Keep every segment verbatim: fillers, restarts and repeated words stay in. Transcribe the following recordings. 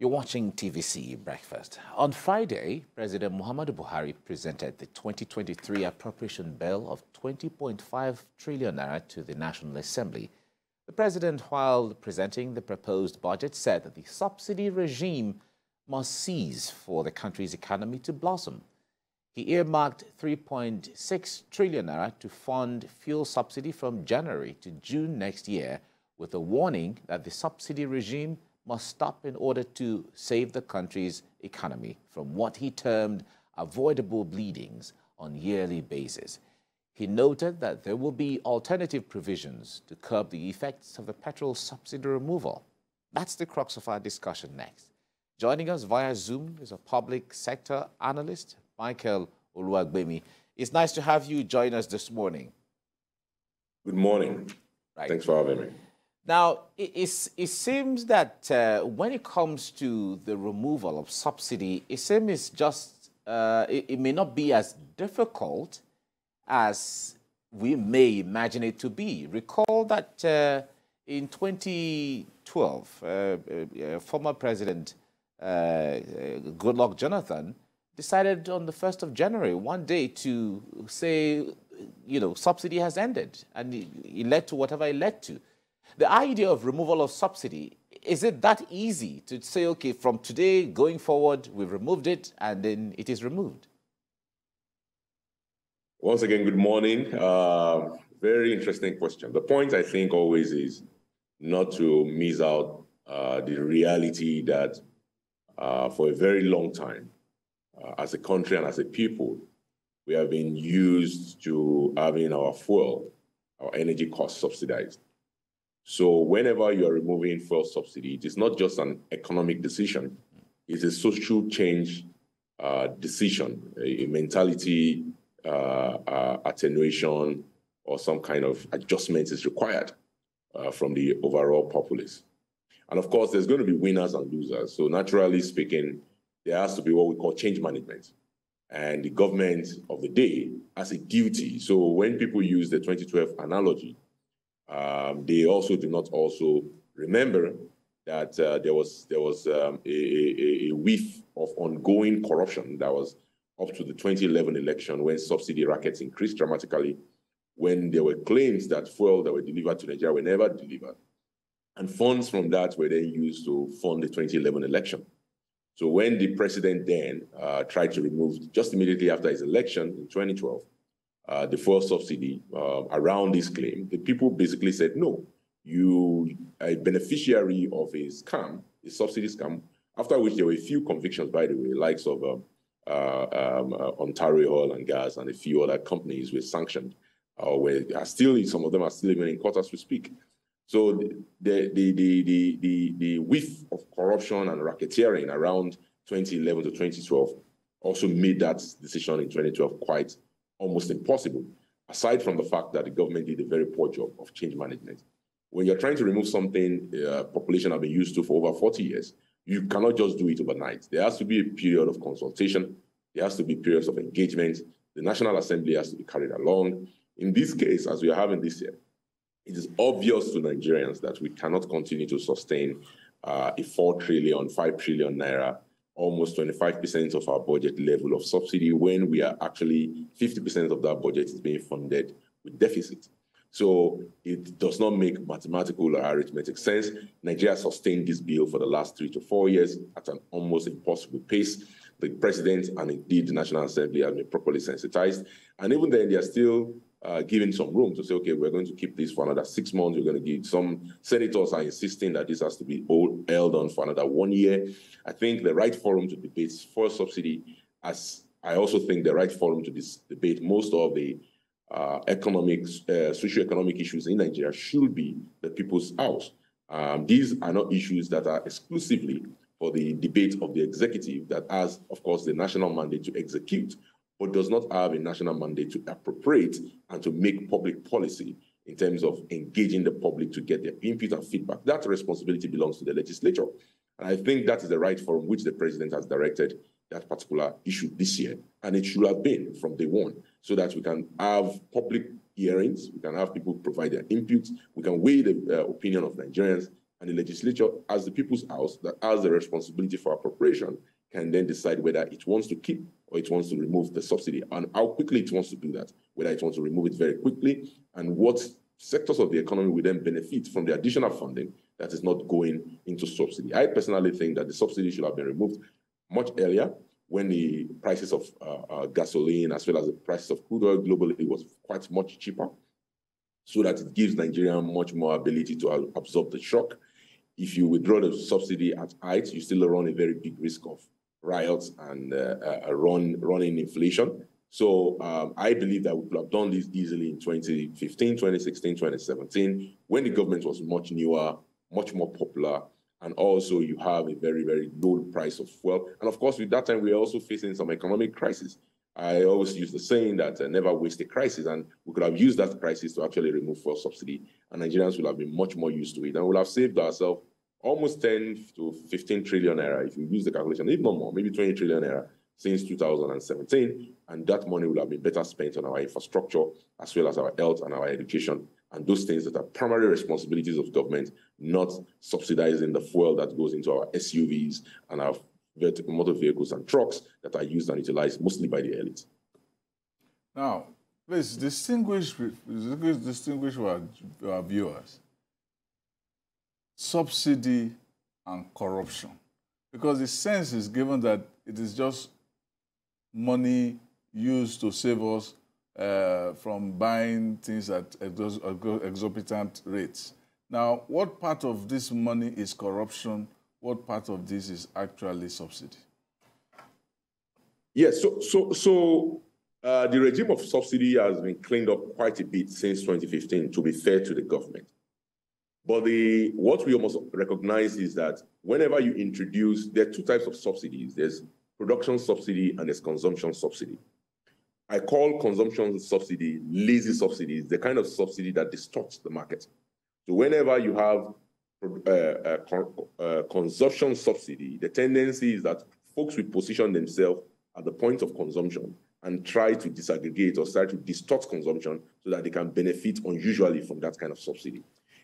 You're watching T V C Breakfast. On Friday, President Muhammadu Buhari presented the twenty twenty-three appropriation bill of twenty point five trillion naira to the National Assembly. The president, while presenting the proposed budget, said that the subsidy regime must cease for the country's economy to blossom. He earmarked three point six trillion naira to fund fuel subsidy from January to June next year, with a warning that the subsidy regime must stop in order to save the country's economy from what he termed avoidable bleedings on a yearly basis. He noted that there will be alternative provisions to curb the effects of the petrol subsidy removal. That's the crux of our discussion next. Joining us via Zoom is a public sector analyst, Michael Oluwagbemi. It's nice to have you join us this morning. Good morning. Right. Thanks for having me. Now, it, it's, it seems that uh, when it comes to the removal of subsidy, it seems just, uh, it, it may not be as difficult as we may imagine it to be. Recall that uh, in twenty twelve, uh, uh, former President uh, uh, Goodluck Jonathan decided on the first of January, one day, to say, you know, subsidy has ended, and it, it led to whatever it led to. The idea of removal of subsidy, is it that easy to say, okay, from today going forward, we've removed it, and then it is removed? Once again, good morning. Uh, very interesting question. The point, I think, always is not to miss out uh, the reality that uh, for a very long time, uh, as a country and as a people, we have been used to having our fuel, our energy costs subsidized. So whenever you are removing fuel subsidy, it is not just an economic decision. It's a social change uh, decision, a, a mentality uh, uh, attenuation or some kind of adjustment is required uh, from the overall populace. And of course, there's going to be winners and losers. So naturally speaking, there has to be what we call change management. And the government of the day has a duty. So when people use the twenty twelve analogy, Um, they also do not also remember that uh, there was there was um, a, a, a whiff of ongoing corruption that was up to the twenty eleven election, when subsidy rackets increased dramatically, when there were claims that fuel that were delivered to Nigeria were never delivered, and funds from that were then used to fund the twenty eleven election. So when the president then uh, tried to remove, just immediately after his election in twenty twelve, Uh, the fuel subsidy uh, around this claim, the people basically said, no, you are a beneficiary of a scam, a subsidy scam, after which there were a few convictions, by the way, likes of um, uh, um, uh, Ontario Oil and Gas and a few other companies were sanctioned, uh, where are still, some of them are still even in court as we speak. So the, the, the, the, the, the whiff of corruption and racketeering around twenty eleven to twenty twelve also made that decision in twenty twelve quite almost impossible, aside from the fact that the government did a very poor job of change management. When you're trying to remove something uh, population have been used to for over forty years, you cannot just do it overnight. There has to be a period of consultation. There has to be periods of engagement. The National Assembly has to be carried along. In this case, as we are having this year, it is obvious to Nigerians that we cannot continue to sustain uh, a four trillion, five trillion naira, almost twenty-five percent of our budget level of subsidy, when we are actually fifty percent of that budget is being funded with deficit. So it does not make mathematical or arithmetic sense. Nigeria sustained this bill for the last three to four years at an almost impossible pace. The president and indeed the National Assembly have been properly sensitized. And even then, they are still uh, giving some room to say, okay, we're going to keep this for another six months. We're going to give some senators are insisting that this has to be old, held on for another one year. I think the right forum to debate fuel subsidy, as I also think the right forum to dis debate most of the Uh, economic, uh, socio-economic issues in Nigeria should be the people's house. Um, these are not issues that are exclusively for the debate of the executive that has, of course, the national mandate to execute, but does not have a national mandate to appropriate and to make public policy in terms of engaging the public to get their input and feedback. That responsibility belongs to the legislature. And I think that is the right forum which the president has directed that particular issue this year, and it should have been from day one, so that we can have public hearings, we can have people provide their inputs, we can weigh the uh, opinion of Nigerians, and the legislature, as the people's house that has the responsibility for appropriation, can then decide whether it wants to keep or it wants to remove the subsidy, and how quickly it wants to do that, whether it wants to remove it very quickly, and what sectors of the economy will then benefit from the additional funding that is not going into subsidy. I personally think that the subsidy should have been removed much earlier, when the prices of uh, uh, gasoline as well as the prices of crude oil globally was quite much cheaper, so that it gives Nigeria much more ability to absorb the shock. If you withdraw the subsidy at height, you still run a very big risk of riots and uh, uh, run, running inflation. So um, I believe that we could have done this easily in twenty fifteen, twenty sixteen, twenty seventeen, when the government was much newer, much more popular, and also you have a very, very low price of fuel. And of course, with that time, we are also facing some economic crisis. I always use the saying that uh, never waste a crisis, and we could have used that crisis to actually remove fuel subsidy, and Nigerians would have been much more used to it, and would have saved ourselves almost ten to fifteen trillion naira, if you use the calculation, if not more, maybe twenty trillion naira since two thousand seventeen, and that money would have been better spent on our infrastructure, as well as our health and our education, and those things that are primary responsibilities of government, not subsidizing the fuel that goes into our S U Vs and our motor vehicles and trucks that are used and utilized mostly by the elite. Now, please distinguish, distinguish our, our viewers. Subsidy and corruption. Because the sense is given that it is just money used to save us uh, from buying things at exorbitant rates. Now, what part of this money is corruption? What part of this is actually subsidy? Yes, so so so uh, the regime of subsidy has been cleaned up quite a bit since twenty fifteen, to be fair to the government. But the what we almost recognize is that whenever you introduce, there are two types of subsidies. There's production subsidy and there's consumption subsidy. I call consumption subsidy lazy subsidies, the kind of subsidy that distorts the market. So whenever you have Uh, uh, con uh, consumption subsidy, the tendency is that folks will position themselves at the point of consumption and try to disaggregate or start to distort consumption so that they can benefit unusually from that kind of subsidy.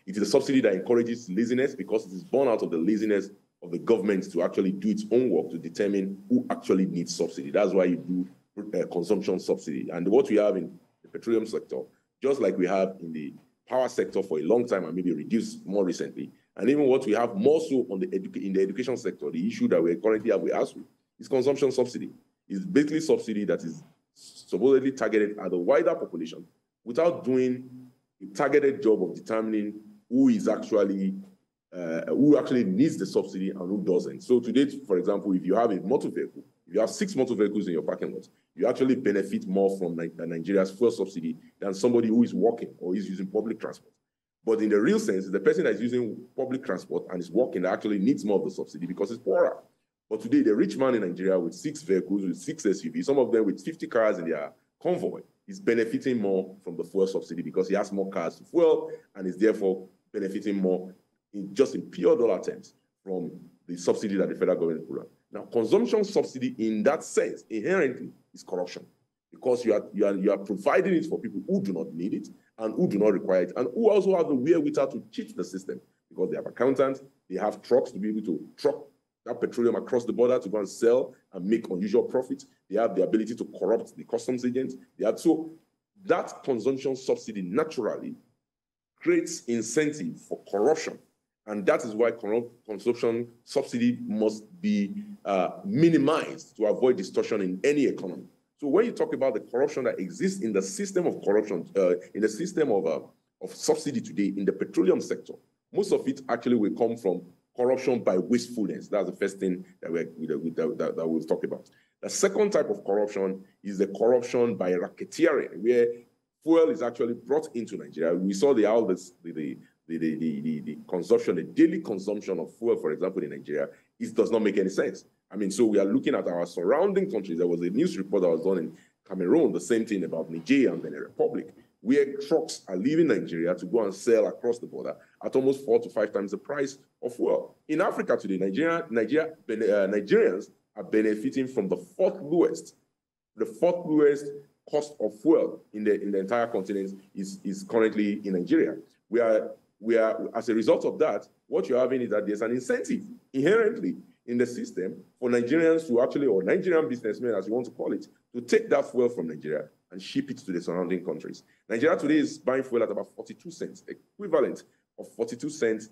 It is a subsidy that encourages laziness, because it is born out of the laziness of the government to actually do its own work to determine who actually needs subsidy. That's why you do uh, consumption subsidy. And what we have in the petroleum sector, just like we have in the power sector for a long time and maybe reduced more recently, and even what we have more so on the edu in the education sector, the issue that we're currently at with ASUU is consumption subsidy. It's basically subsidy that is supposedly targeted at the wider population without doing a targeted job of determining who is actually, uh, who actually needs the subsidy and who doesn't. So today, for example, if you have a motor vehicle, if you have six motor vehicles in your parking lot, you actually benefit more from Nigeria's fuel subsidy than somebody who is walking or is using public transport. But in the real sense, the person that is using public transport and is walking actually needs more of the subsidy because it's poorer. But today, the rich man in Nigeria with six vehicles, with six S U Vs, some of them with fifty cars in their convoy, is benefiting more from the fuel subsidy because he has more cars to fuel and is therefore benefiting more in just in pure dollar terms from the subsidy that the federal government put on. Now, consumption subsidy in that sense inherently is corruption, because you are, you are, you are providing it for people who do not need it and who do not require it, and who also have the wherewithal to cheat the system, because they have accountants, they have trucks to be able to truck that petroleum across the border to go and sell and make unusual profits. They have the ability to corrupt the customs agents. They have, so that consumption subsidy naturally creates incentive for corruption, and that is why consumption subsidy must be uh, minimized to avoid distortion in any economy. So when you talk about the corruption that exists in the system of corruption, uh, in the system of, uh, of subsidy today in the petroleum sector, most of it actually will come from corruption by wastefulness. That's the first thing that, we're, that, that, that we'll talk about. The second type of corruption is the corruption by racketeering, where fuel is actually brought into Nigeria. We saw the, how this, the, the, the, the, the, the consumption, the daily consumption of fuel, for example, in Nigeria, it does not make any sense. I mean, so we are looking at our surrounding countries. There was a news report that was done in Cameroon, the same thing about Nigeria and Benin Republic, where trucks are leaving Nigeria to go and sell across the border at almost four to five times the price of oil. In Africa today, Nigeria, Nigeria, uh, Nigerians are benefiting from the fourth lowest, the fourth lowest cost of fuel in the, in the entire continent is, is currently in Nigeria. We are, we are, as a result of that, what you're having is that there's an incentive inherently in the system for Nigerians to actually, or Nigerian businessmen, as you want to call it, to take that fuel from Nigeria and ship it to the surrounding countries. Nigeria today is buying fuel at about forty-two cents, equivalent of forty-two cents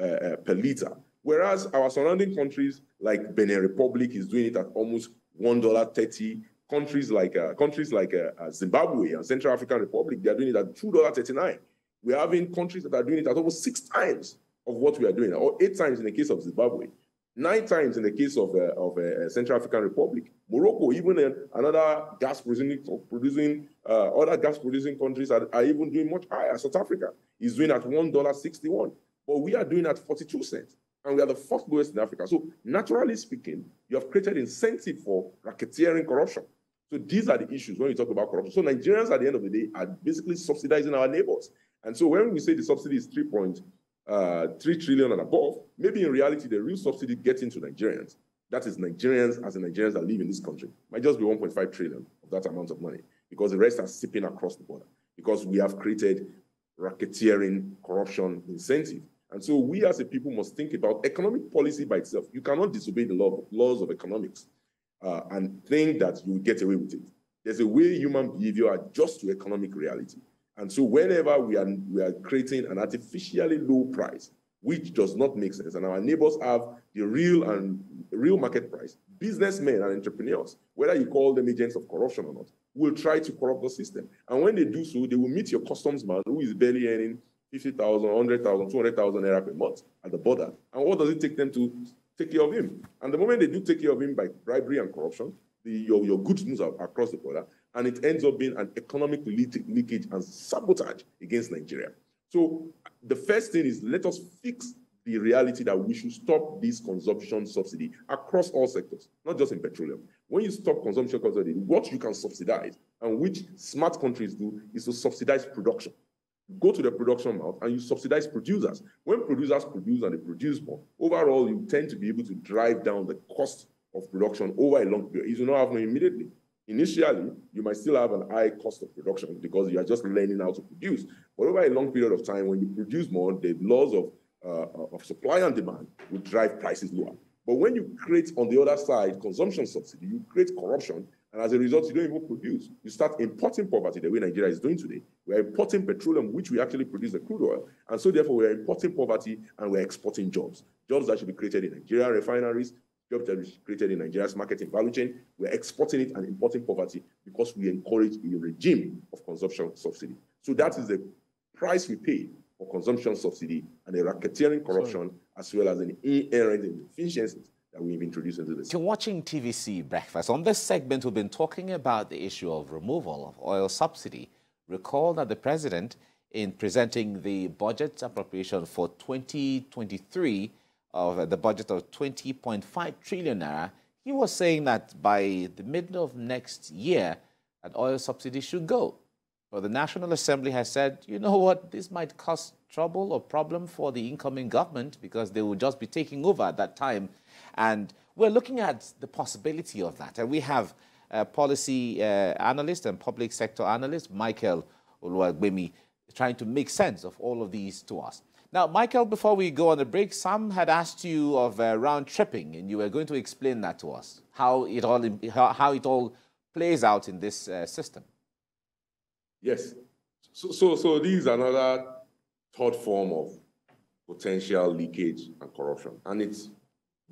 uh, per liter, whereas our surrounding countries like Benin Republic is doing it at almost one dollar thirty. Countries like uh, countries like uh, Zimbabwe and Central African Republic, they are doing it at two dollars thirty-nine. We're having countries that are doing it at almost six times of what we are doing, or eight times in the case of Zimbabwe, nine times in the case of, uh, of uh, Central African Republic. Morocco, even uh, another gas producing, uh, other gas producing countries are, are even doing much higher. South Africa is doing at one dollar sixty-one, but we are doing at forty-two cents. And we are the fourth lowest in Africa. So naturally speaking, you have created incentive for racketeering corruption. So these are the issues when we talk about corruption. So Nigerians at the end of the day are basically subsidizing our neighbors. And so when we say the subsidy is three point three trillion and above, maybe in reality, the real subsidy getting to Nigerians, that is Nigerians as the Nigerians that live in this country, might just be one point five trillion of that amount of money, because the rest are sipping across the border, because we have created racketeering corruption incentive. And so we as a people must think about economic policy by itself. You cannot disobey the law, laws of economics uh, and think that you will get away with it. There's a way human behavior adjusts to economic reality. And so whenever we are, we are creating an artificially low price, which does not make sense, and our neighbors have the real and real market price, businessmen and entrepreneurs, whether you call them agents of corruption or not, will try to corrupt the system. And when they do so, they will meet your customs man who is barely earning fifty thousand, one hundred thousand, two hundred thousand naira per month at the border. And what does it take them to take care of him? And the moment they do take care of him by bribery and corruption, the, your, your goods moves out across the border, and it ends up being an economic leakage and sabotage against Nigeria. So the first thing is, let us fix the reality that we should stop this consumption subsidy across all sectors, not just in petroleum. When you stop consumption subsidy, what you can subsidize, and which smart countries do, is to subsidize production. Go to the production mouth and you subsidize producers. When producers produce and they produce more, overall you tend to be able to drive down the cost of production over a long period. It will not happen immediately. Initially, you might still have an high cost of production because you are just learning how to produce. But over a long period of time, when you produce more, the laws of, uh, of supply and demand will drive prices lower. But when you create, on the other side, consumption subsidy, you create corruption. And as a result, you don't even produce. You start importing poverty the way Nigeria is doing today. We're importing petroleum, which we actually produce the crude oil. And so therefore, we're importing poverty and we're exporting jobs. Jobs that should be created in Nigeria refineries, jobs that should be created in Nigeria's marketing value chain. We're exporting it and importing poverty because we encourage a regime of consumption subsidy. So that is the price we pay for consumption subsidy and the racketeering corruption, Sorry. as well as an inherent inefficiencies that we've introduced into this. You're watching T V C Breakfast. On this segment, we've been talking about the issue of removal of oil subsidy. Recall that the president, in presenting the budget appropriation for twenty twenty-three, of the budget of twenty point five trillion naira, he was saying that by the middle of next year, that oil subsidy should go. But the National Assembly has said, you know what, this might cause trouble or problem for the incoming government because they will just be taking over at that time. And we're looking at the possibility of that. And we have uh, policy uh, analyst and public sector analyst, Michael Oluwagbemi, trying to make sense of all of these to us. Now, Michael, before we go on the break, Sam had asked you of uh, round-tripping, and you were going to explain that to us, how it all, how it all plays out in this uh, system. Yes. So, so, so this is another third form of potential leakage and corruption. And it's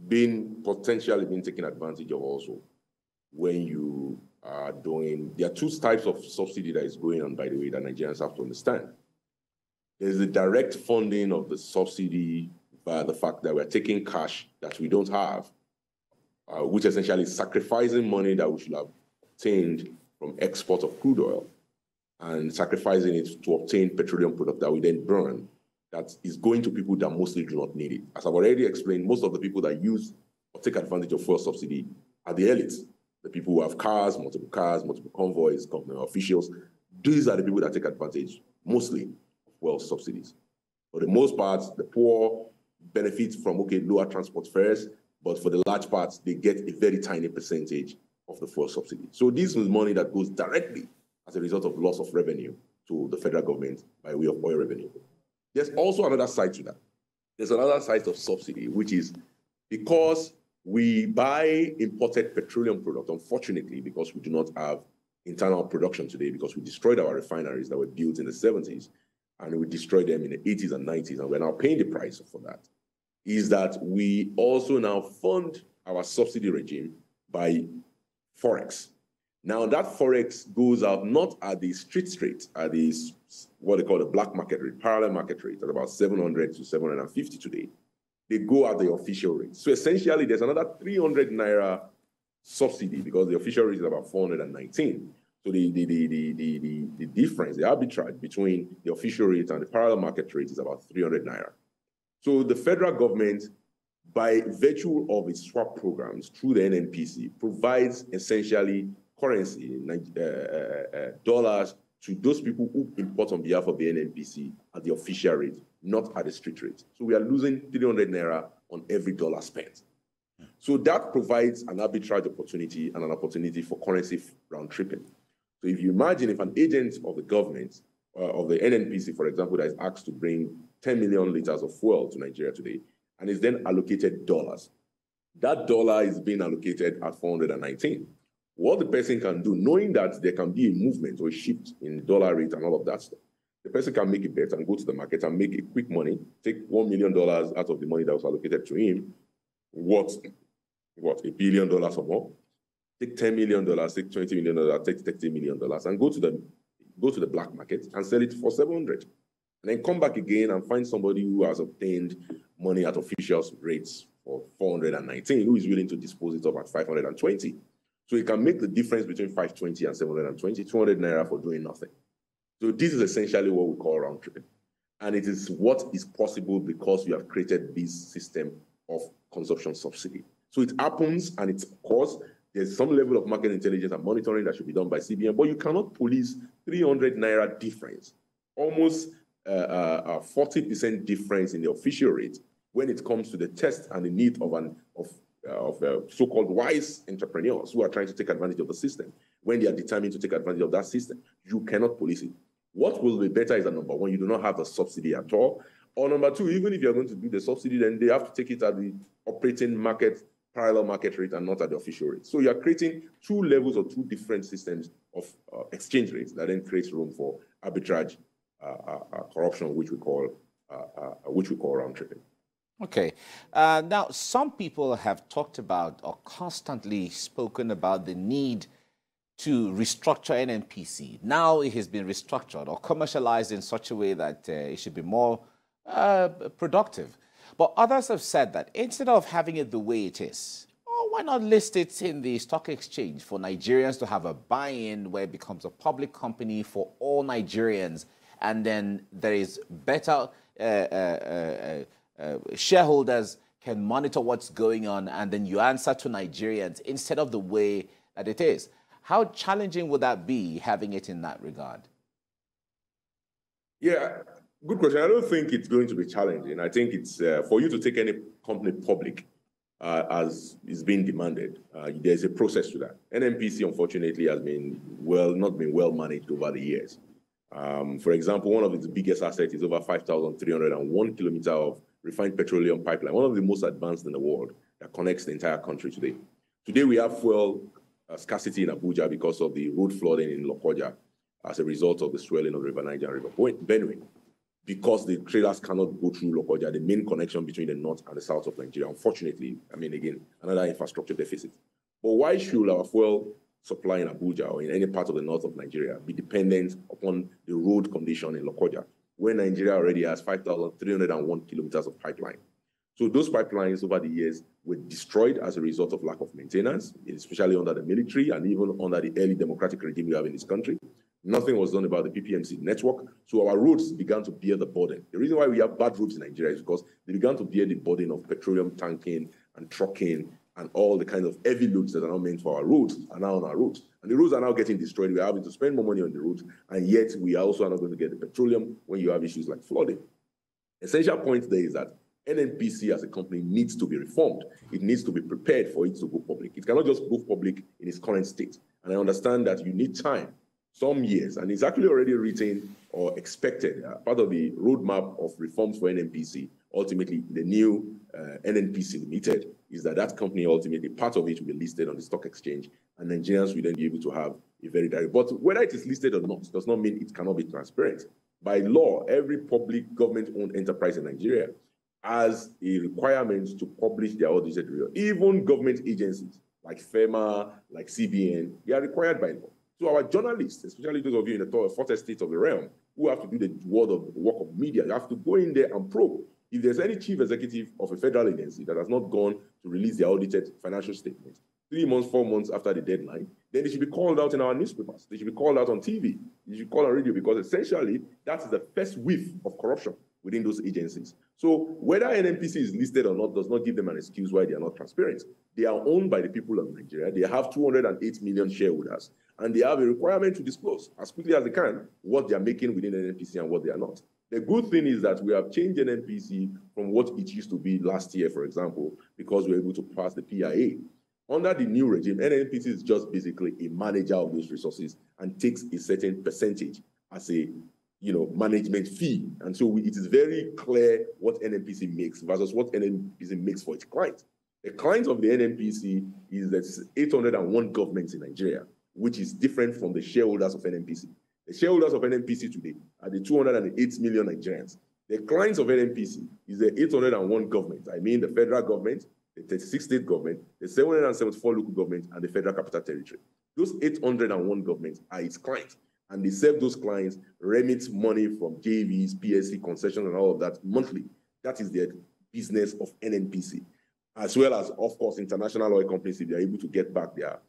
been potentially been taken advantage of also when you are doing, there are two types of subsidy that is going on, by the way, that Nigerians have to understand. There's the direct funding of the subsidy by the fact that we're taking cash that we don't have, uh, which essentially is sacrificing money that we should have obtained from export of crude oil and sacrificing it to obtain petroleum product that we then burn. That is going to people that mostly do not need it. As I've already explained, most of the people that use or take advantage of fuel subsidy are the elites, the people who have cars, multiple cars, multiple convoys, government officials. These are the people that take advantage mostly of fuel subsidies. For the most part, the poor benefit from, okay, lower transport fares, but for the large part, they get a very tiny percentage of the fuel subsidy. So this is money that goes directly as a result of loss of revenue to the federal government by way of oil revenue. There's also another side to that. there's another side of subsidy, which is because we buy imported petroleum products, unfortunately, because we do not have internal production today, because we destroyed our refineries that were built in the seventies, and we destroyed them in the eighties and nineties, and we're now paying the price for that, is that we also now fund our subsidy regime by Forex. Now, that Forex goes out not at the street rate, at the, what they call the black market rate, parallel market rate, at about seven hundred to seven fifty today. They go at the official rate. So essentially, there's another three hundred naira subsidy because the official rate is about four hundred nineteen. So the, the, the, the, the, the, the difference, the arbitrage between the official rate and the parallel market rate is about three hundred naira. So the federal government, by virtue of its swap programs through the N N P C, provides essentially currency, uh, uh, dollars, to those people who import on behalf of the N N P C at the official rate, not at the street rate. So we are losing three hundred naira on every dollar spent. Yeah. So that provides an arbitrage opportunity and an opportunity for currency round tripping. So if you imagine if an agent of the government, uh, of the N N P C, for example, that is asked to bring ten million liters of fuel to Nigeria today, and is then allocated dollars, that dollar is being allocated at four hundred nineteen. What the person can do, knowing that there can be a movement or a shift in dollar rate and all of that stuff, the person can make a bet and go to the market and make a quick money, take one million dollars out of the money that was allocated to him, what, what, a billion dollars or more, take ten million dollars, take twenty million dollars, take thirty million dollars, and go to the go to the black market and sell it for seven hundred. And then come back again and find somebody who has obtained money at official rates for four hundred nineteen, who is willing to dispose it of at five hundred twenty. So it can make the difference between five hundred twenty and seven hundred twenty, two hundred naira for doing nothing. So this is essentially what we call round tripping. And it is what is possible because we have created this system of consumption subsidy. So it happens, and it's, of course, there's some level of market intelligence and monitoring that should be done by C B N, but you cannot police three hundred naira difference, almost uh, uh, a forty percent difference in the official rate when it comes to the test and the need of an of Uh, of uh, so-called wise entrepreneurs who are trying to take advantage of the system. When they are determined to take advantage of that system, you cannot police it. What will be better is that, number one, you do not have a subsidy at all, or number two, even if you're going to do the subsidy, then they have to take it at the operating market, parallel market rate, and not at the official rate. So you are creating two levels or two different systems of uh, exchange rates that then creates room for arbitrage, uh, uh, uh, corruption, which we call uh, uh, which we call round tripping. Okay. Uh, now, some people have talked about or constantly spoken about the need to restructure N N P C. Now it has been restructured or commercialized in such a way that uh, it should be more uh, productive. But others have said that instead of having it the way it is, oh, why not list it in the stock exchange for Nigerians to have a buy-in where it becomes a public company for all Nigerians, and then there is better... Uh, uh, uh, Uh, shareholders can monitor what's going on, and then you answer to Nigerians instead of the way that it is. How challenging would that be, having it in that regard? Yeah, good question. I don't think it's going to be challenging. I think it's uh, for you to take any company public uh, as is being demanded. Uh, there's a process to that. N N P C, unfortunately, has been well not been well managed over the years. Um, for example, one of its biggest assets is over five thousand three hundred one kilometers of refined petroleum pipeline, one of the most advanced in the world, that connects the entire country today. Today, we have fuel uh, scarcity in Abuja because of the road flooding in Lokoja as a result of the swelling of the River Niger and River Benue, because the trailers cannot go through Lokoja, the main connection between the north and the south of Nigeria. Unfortunately, I mean, again, another infrastructure deficit. But why should our fuel supply in Abuja or in any part of the north of Nigeria be dependent upon the road condition in Lokoja, when Nigeria already has five thousand three hundred one kilometers of pipeline? So those pipelines over the years were destroyed as a result of lack of maintenance, especially under the military and even under the early democratic regime we have in this country. Nothing was done about the P P M C network, so our roads began to bear the burden. The reason why we have bad roads in Nigeria is because they began to bear the burden of petroleum tanking and trucking and all the kinds of heavy loads that are not meant for our roads are now on our roads. And the roads are now getting destroyed. We are having to spend more money on the roads, and yet we are also not going to get the petroleum when you have issues like flooding. Essential point there is that N N P C as a company needs to be reformed. It needs to be prepared for it to go public. It cannot just go public in its current state. And I understand that you need time, some years, and it's actually already written or expected. Uh, part of the roadmap of reforms for N N P C ultimately the new uh, N N P C Limited is that that company, ultimately, part of it will be listed on the stock exchange, and Nigerians will then be able to have a very direct. But whether it is listed or not does not mean it cannot be transparent. By law, every public government-owned enterprise in Nigeria has a requirement to publish their audited results. Even government agencies like FEMA, like C B N, they are required by law. So our journalists, especially those of you in the fourth estate of the realm, who have to do the word of the work of media, you have to go in there and probe. If there's any chief executive of a federal agency that has not gone to release their audited financial statements three months, four months after the deadline, then they should be called out in our newspapers. They should be called out on T V. They should be called on radio, because essentially that is the first whiff of corruption within those agencies. So whether N N P C is listed or not does not give them an excuse why they are not transparent. They are owned by the people of Nigeria. They have two hundred eight million shareholders, and they have a requirement to disclose as quickly as they can what they are making within N N P C and what they are not. The good thing is that we have changed N N P C from what it used to be last year, for example, because we were able to pass the P I A. Under the new regime, N N P C is just basically a manager of those resources and takes a certain percentage as a you know, management fee. And so we, it is very clear what N N P C makes versus what N N P C makes for its clients. The clients of the N N P C is that eight hundred and one governments in Nigeria, which is different from the shareholders of N N P C. The shareholders of N N P C today are the two hundred eight million Nigerians. The clients of N N P C is the eight hundred and one governments. I mean the federal government, the thirty-six state government, the seven hundred and seventy-four local governments, and the Federal Capital Territory. Those eight hundred and one governments are its clients, and they serve those clients, remit money from J Vs, P S C concessions, and all of that monthly. That is their business of N N P C, as well as, of course, international oil companies if they are able to get back their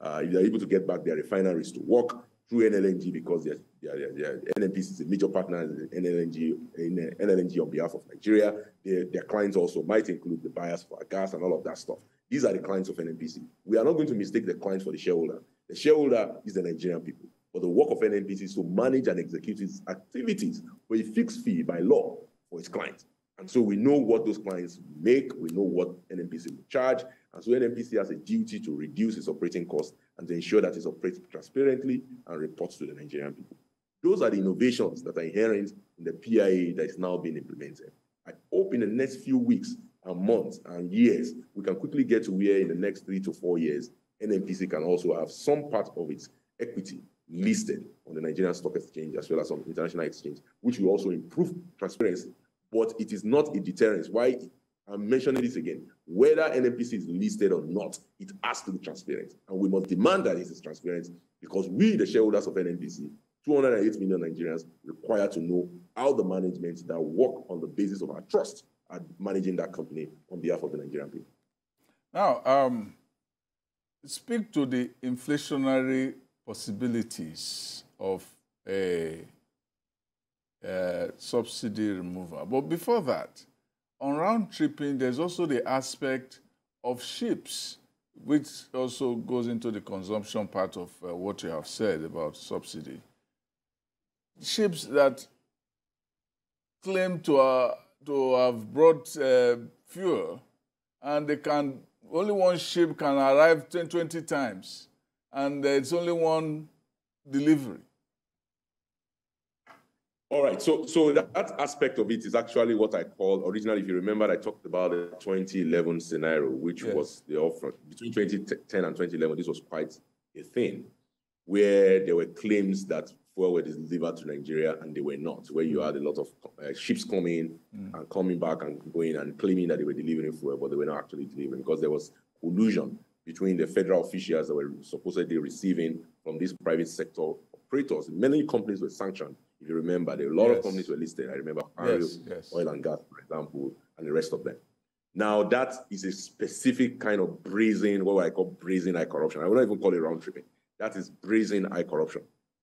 uh, if they are able to get back their refineries to work through N L N G, because they are, they are, they are, N N P C is a major partner in N L N G, in N L N G on behalf of Nigeria. They, their clients also might include the buyers for gas and all of that stuff. These are the clients of N N P C. We are not going to mistake the client for the shareholder. The shareholder is the Nigerian people. But the work of N N P C is to manage and execute its activities for a fixed fee by law for its clients. And so we know what those clients make, we know what N N P C will charge, and so N N P C has a duty to reduce its operating costs and to ensure that it operates transparently and reports to the Nigerian people. Those are the innovations that are inherent in the P I A that is now being implemented. I hope in the next few weeks and months and years, we can quickly get to where in the next three to four years, N N P C can also have some part of its equity listed on the Nigerian Stock Exchange as well as on the international exchange, which will also improve transparency. But it is not a deterrence. Why? I'm mentioning this again. Whether N N P C is listed or not, it has to be transparent. And we must demand that it is transparent, because we, the shareholders of N N P C, two hundred eight million Nigerians, require to know how the management that work on the basis of our trust are managing that company on behalf of the Nigerian people. Now, um, speak to the inflationary possibilities of a, a subsidy removal. But before that, on round-tripping, there's also the aspect of ships, which also goes into the consumption part of uh, what you have said about subsidy. Ships that claim to, uh, to have brought uh, fuel, and they can, only one ship can arrive ten, twenty times, and it's only one delivery. All right, so, so that, that aspect of it is actually what I call, originally, if you remember, I talked about the twenty eleven scenario, which yes. was the offer. Between twenty ten and twenty eleven, this was quite a thing, where there were claims that fuel were delivered to Nigeria and they were not, where you had a lot of uh, ships coming mm. and coming back and going and claiming that they were delivering fuel, but they were not actually delivering, because there was collusion between the federal officials that were supposedly receiving from these private sector operators. Many companies were sanctioned. If you remember, there were a lot yes. of companies were listed. I remember yes, yes. oil and gas, for example, and the rest of them. Now, that is a specific kind of brazen, what I call brazen eye corruption. I would not even call it round tripping. That is brazen eye corruption.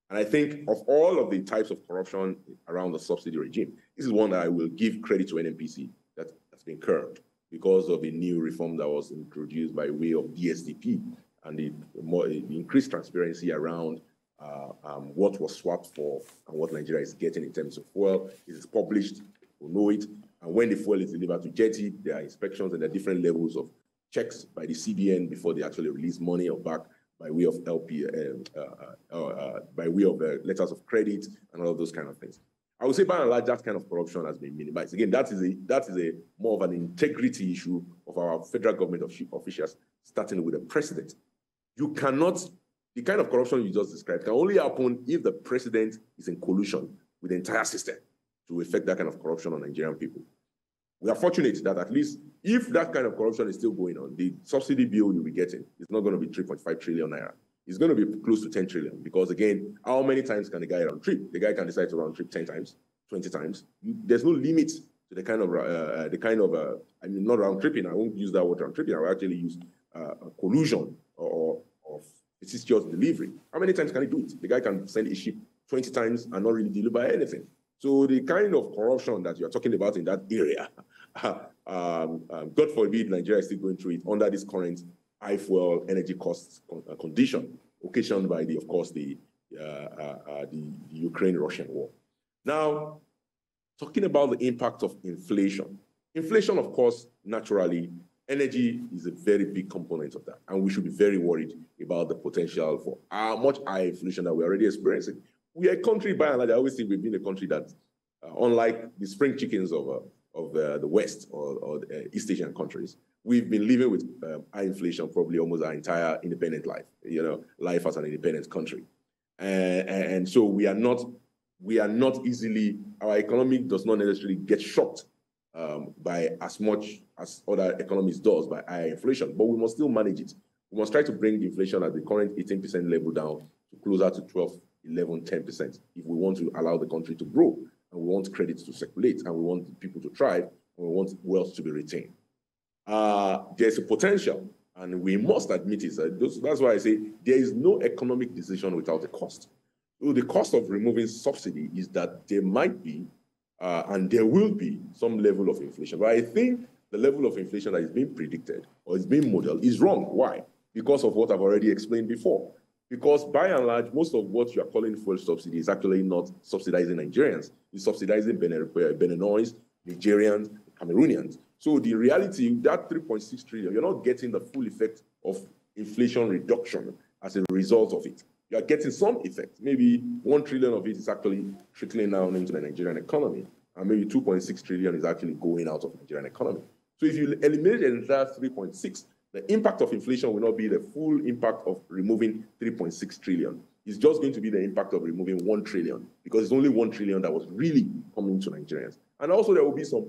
And I think of all of the types of corruption around the subsidy regime, this is one that I will give credit to N N P C that has been curbed, because of a new reform that was introduced by way of D S D P and the, more, the increased transparency around uh, um, what was swapped for and what Nigeria is getting in terms of fuel. It is published, we know it, and when the fuel is delivered to jetty, there are inspections and there are different levels of checks by the C B N before they actually release money or back by way of L P, uh, uh, uh, uh, by way of uh, letters of credit and all of those kind of things. I would say by and large, that kind of corruption has been minimized. Again, that is a, that is a more of an integrity issue of our federal government of officials, starting with the president. You cannot, the kind of corruption you just described can only happen if the president is in collusion with the entire system to effect that kind of corruption on Nigerian people. We are fortunate that at least if that kind of corruption is still going on, the subsidy bill you'll be getting is not going to be three point five trillion naira. It's going to be close to ten trillion, because again, how many times can the guy round trip? The guy can decide to round trip ten times, twenty times. There's no limit to the kind of, uh, the kind of, uh, I mean, not round tripping. I won't use that word round tripping. I will actually use uh, collusion or, or facetious delivery. How many times can he do it? The guy can send a ship twenty times and not really deliver anything. So the kind of corruption that you're talking about in that area, um, um, God forbid Nigeria is still going through it under this current high fuel energy costs con uh, condition, occasioned by, the, of course, the, uh, uh, uh, the Ukraine-Russian war. Now, talking about the impact of inflation. Inflation, of course, naturally, energy is a very big component of that, and we should be very worried about the potential for how much high inflation that we're already experiencing. We are a country, by and large, I always think we've been a country that, uh, unlike the spring chickens of, uh, of uh, the West or, or the, uh, East Asian countries, we've been living with uh, high inflation probably almost our entire independent life, you know, life as an independent country. Uh, and so we are not, we are not easily, our economy does not necessarily get shocked um, by as much as other economies does by high inflation, but we must still manage it. We must try to bring the inflation at the current eighteen percent level down to closer to twelve, eleven, ten percent if we want to allow the country to grow, and we want credit to circulate, and we want people to thrive, and we want wealth to be retained. Uh, there's a potential, and we must admit it. Uh, that's why I say there is no economic decision without a cost. So the cost of removing subsidy is that there might be, uh, and there will be, some level of inflation. But I think the level of inflation that is being predicted or is being modeled is wrong. Why? Because of what I've already explained before. Because by and large, most of what you are calling fuel subsidy is actually not subsidizing Nigerians. It's subsidizing Beninois, Nigerians, Cameroonians. So the reality, that three point six trillion, you're not getting the full effect of inflation reduction as a result of it. You are getting some effect. Maybe one trillion of it is actually trickling down into the Nigerian economy, and maybe two point six trillion is actually going out of the Nigerian economy. So if you eliminate the entire three point six, the impact of inflation will not be the full impact of removing three point six trillion. It's just going to be the impact of removing one trillion, because it's only one trillion that was really coming to Nigerians. And also there will be some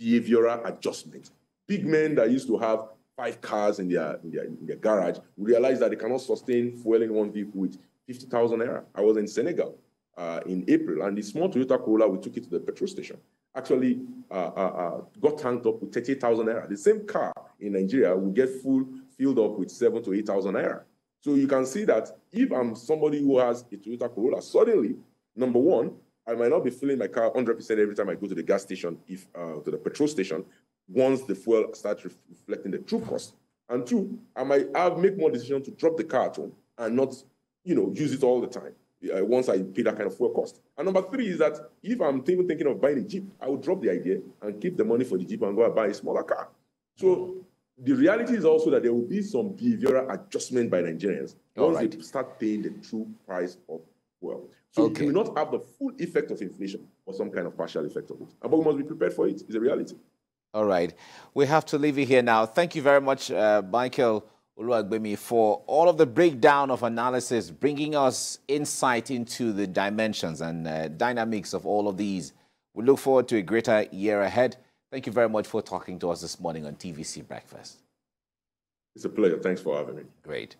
behavioral adjustment. Big men that used to have five cars in their, in their, in their garage realize that they cannot sustain fueling one vehicle with fifty thousand naira. I was in Senegal uh, in April, and the small Toyota Corolla, we took it to the petrol station, actually uh, uh, uh, got tanked up with thirty-eight thousand naira. The same car in Nigeria will get full filled up with seven to eight thousand naira. So you can see that if I'm somebody who has a Toyota Corolla, suddenly, number one, I might not be filling my car one hundred percent every time I go to the gas station, if uh, to the petrol station, once the fuel starts ref reflecting the true cost. And two, I might have make more decision to drop the car at home and not, you know, use it all the time uh, once I pay that kind of fuel cost. And number three is that if I'm even thinking of buying a Jeep, I would drop the idea and keep the money for the Jeep and go and buy a smaller car. So the reality is also that there will be some behavioral adjustment by Nigerians once right. they start paying the true price of well. So okay. you will not have the full effect of inflation or some kind of partial effect of it. But we must be prepared for it. It's a reality. All right. We have to leave it here now. Thank you very much, uh, Michael Oluwagbemi, for all of the breakdown of analysis, bringing us insight into the dimensions and uh, dynamics of all of these. We look forward to a greater year ahead. Thank you very much for talking to us this morning on T V C Breakfast. It's a pleasure. Thanks for having me. Great.